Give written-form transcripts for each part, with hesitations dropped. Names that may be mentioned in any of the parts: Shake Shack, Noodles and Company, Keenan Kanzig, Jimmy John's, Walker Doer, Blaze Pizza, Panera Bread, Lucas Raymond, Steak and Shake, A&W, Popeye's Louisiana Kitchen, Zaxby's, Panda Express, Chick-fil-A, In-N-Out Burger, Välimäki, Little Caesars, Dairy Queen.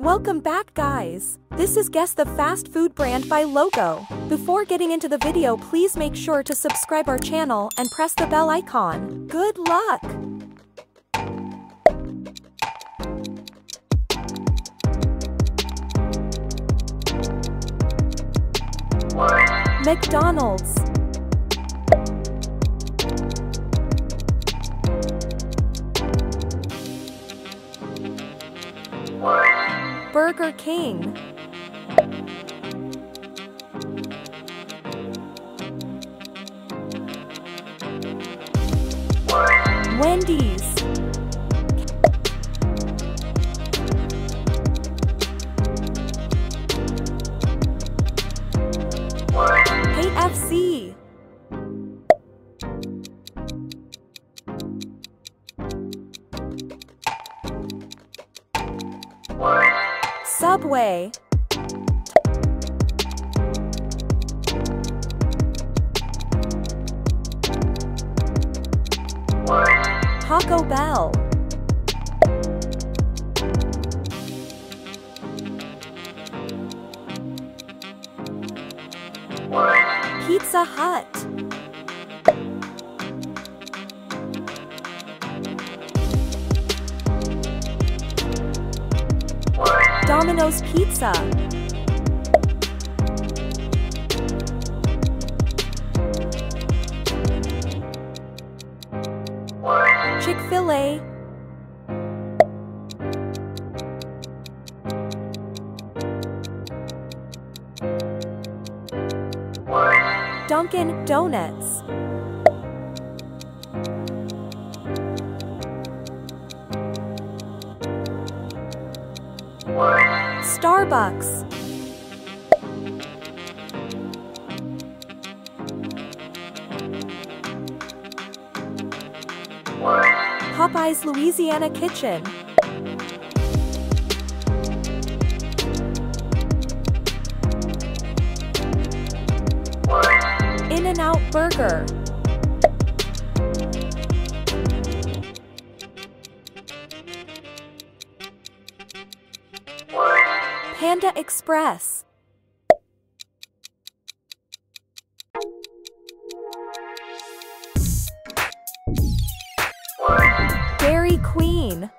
Welcome back, guys! This is Guess the Fast Food Brand by Logo. Before getting into the video, please make sure to subscribe our channel and press the bell icon. Good luck! McDonald's, Burger King, Wendy's, KFC, Subway, Taco Bell, Pizza Hut, Domino's Pizza, Chick-fil-A, Dunkin' Donuts, Starbucks, Popeye's Louisiana Kitchen, In-N-Out Burger, Panda Express, Dairy Queen,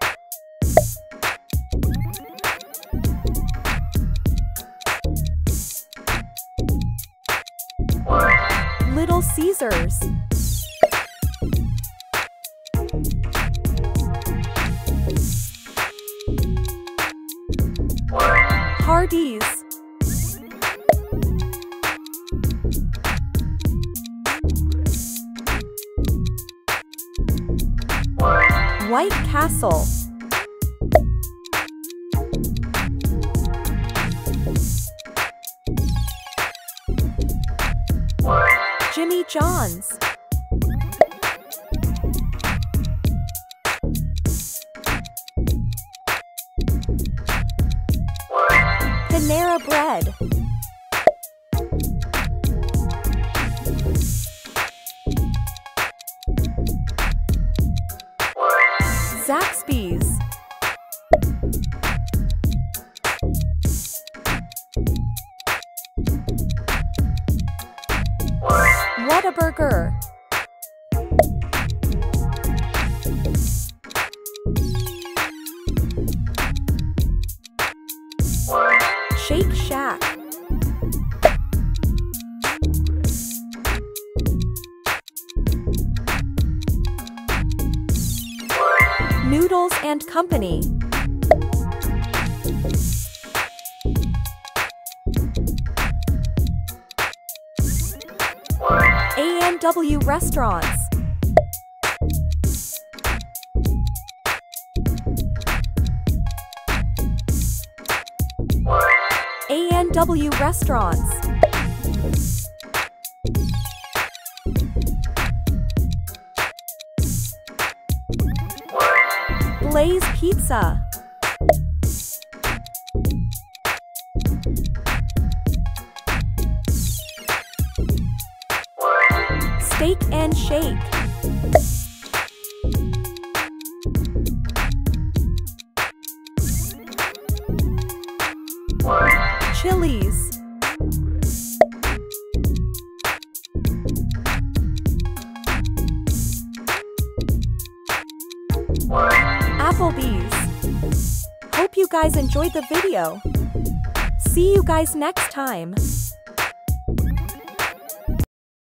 Little Caesars, Hardee's, White Castle, Jimmy John's, Panera Bread, Zaxby's, Whataburger, Shake Shack, Noodles and Company, A&W Restaurants, A&W Restaurants, Blaze Pizza, Steak and Shake, Chili's. Applebee's. Hope you guys enjoyed the video. See you guys next time.